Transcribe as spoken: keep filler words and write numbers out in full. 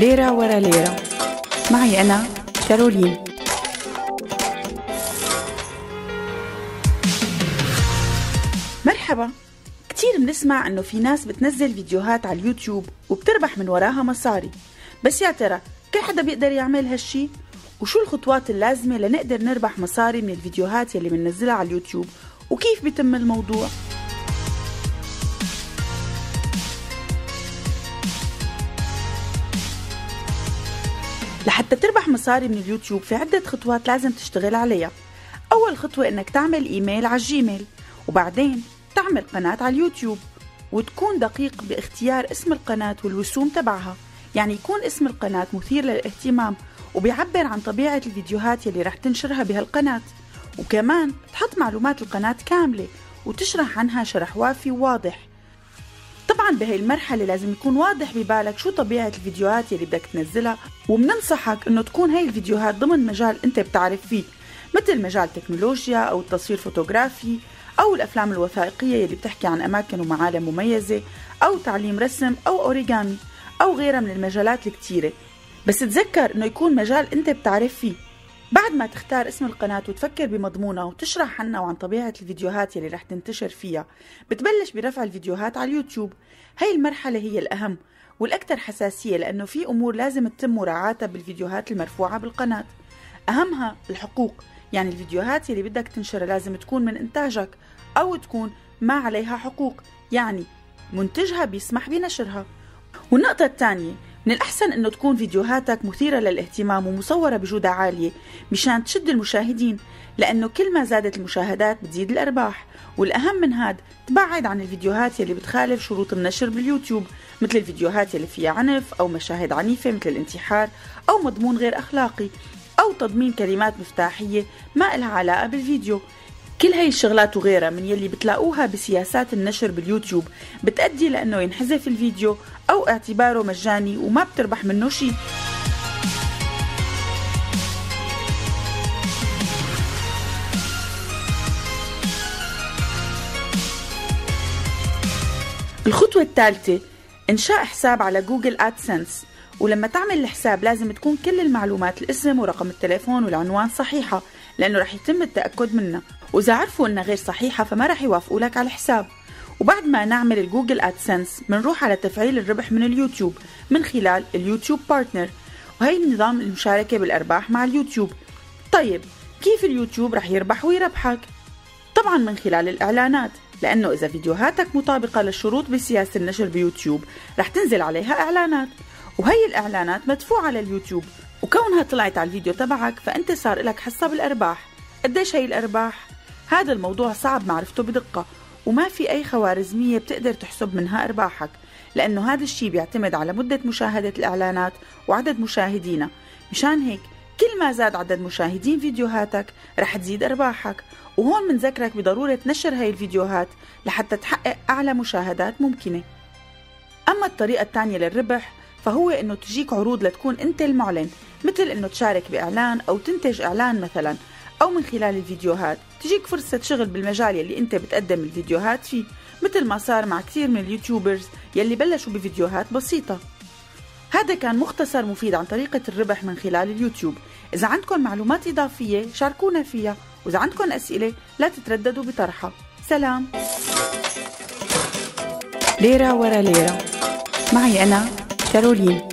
ليرة ورا ليرة. معي أنا كارولين. مرحبا. كتير بنسمع إنه في ناس بتنزل فيديوهات على اليوتيوب وبتربح من وراها مصاري، بس يا ترى كل حدا بيقدر يعمل هالشي؟ وشو الخطوات اللازمة لنقدر نربح مصاري من الفيديوهات يلي بننزلها على اليوتيوب، وكيف بيتم الموضوع؟ لحتى تربح مصاري من اليوتيوب في عدة خطوات لازم تشتغل عليها. أول خطوة إنك تعمل إيميل على الجيميل، وبعدين تعمل قناة على اليوتيوب، وتكون دقيق باختيار اسم القناة والوسوم تبعها، يعني يكون اسم القناة مثير للاهتمام وبيعبر عن طبيعة الفيديوهات يلي رح تنشرها بهالقناة، وكمان تحط معلومات القناة كاملة وتشرح عنها شرح وافي وواضح. طبعا بهي المرحلة لازم يكون واضح ببالك شو طبيعة الفيديوهات يلي بدك تنزلها، وبننصحك انه تكون هاي الفيديوهات ضمن مجال انت بتعرف فيه، مثل مجال التكنولوجيا او التصوير فوتوغرافي او الافلام الوثائقية يلي بتحكي عن اماكن ومعالم مميزة، او تعليم رسم او اوريجامي او غيرها من المجالات الكتيرة. بس تذكر انه يكون مجال انت بتعرف فيه. بعد ما تختار اسم القناة وتفكر بمضمونها وتشرح عنها وعن طبيعة الفيديوهات يلي رح تنتشر فيها، بتبلش برفع الفيديوهات على اليوتيوب. هاي المرحلة هي الأهم والأكثر حساسية، لأنه في أمور لازم تتم مراعاتها بالفيديوهات المرفوعة بالقناة، أهمها الحقوق، يعني الفيديوهات يلي بدك تنشرها لازم تكون من إنتاجك أو تكون ما عليها حقوق، يعني منتجها بيسمح بنشرها. والنقطة الثانية، من الأحسن أنه تكون فيديوهاتك مثيرة للاهتمام ومصورة بجودة عالية مشان تشد المشاهدين، لأنه كل ما زادت المشاهدات بتزيد الأرباح. والأهم من هاد تبعد عن الفيديوهات يلي بتخالف شروط النشر باليوتيوب، مثل الفيديوهات يلي فيها عنف أو مشاهد عنيفة مثل الانتحار أو مضمون غير أخلاقي أو تضمين كلمات مفتاحية ما إلها علاقة بالفيديو. كل هاي الشغلات وغيرها من يلي بتلاقوها بسياسات النشر باليوتيوب بتأدي لأنه ينحذف الفيديو أو اعتباره مجاني وما بتربح منه شي. الخطوة الثالثة، إنشاء حساب على جوجل ادسنس. ولما تعمل الحساب لازم تكون كل المعلومات، الاسم ورقم التليفون والعنوان، صحيحة لأنه رح يتم التأكد منها، وإذا عرفوا إنها غير صحيحة فما رح يوافقوا لك على الحساب. وبعد ما نعمل الجوجل ادسنس بنروح على تفعيل الربح من اليوتيوب من خلال اليوتيوب بارتنر، وهي نظام المشاركة بالأرباح مع اليوتيوب. طيب كيف اليوتيوب رح يربح ويربحك؟ طبعا من خلال الإعلانات، لأنه إذا فيديوهاتك مطابقة للشروط بسياسة النشر بيوتيوب رح تنزل عليها إعلانات، وهي الإعلانات مدفوعة لليوتيوب، وكونها طلعت على الفيديو تبعك فأنت صار لك حصة بالأرباح. قديش هي الأرباح؟ هذا الموضوع صعب معرفته بدقة، وما في أي خوارزمية بتقدر تحسب منها أرباحك، لأنه هذا الشيء بيعتمد على مدة مشاهدة الإعلانات وعدد مشاهدينا. مشان هيك كل ما زاد عدد مشاهدين فيديوهاتك رح تزيد أرباحك، وهون منذكرك بضرورة نشر هاي الفيديوهات لحتى تحقق أعلى مشاهدات ممكنة. أما الطريقة الثانية للربح فهو إنه تجيك عروض لتكون أنت المعلن، مثل إنه تشارك بإعلان أو تنتج إعلان مثلا، أو من خلال الفيديوهات تجيك فرصة شغل بالمجال يلي أنت بتقدم الفيديوهات فيه، مثل ما صار مع كثير من اليوتيوبرز يلي بلشوا بفيديوهات بسيطة. هذا كان مختصر مفيد عن طريقة الربح من خلال اليوتيوب. إذا عندكم معلومات إضافية شاركونا فيها، وإذا عندكم أسئلة لا تترددوا بطرحها. سلام. ليرة ورا ليرة. معي أنا كارولين.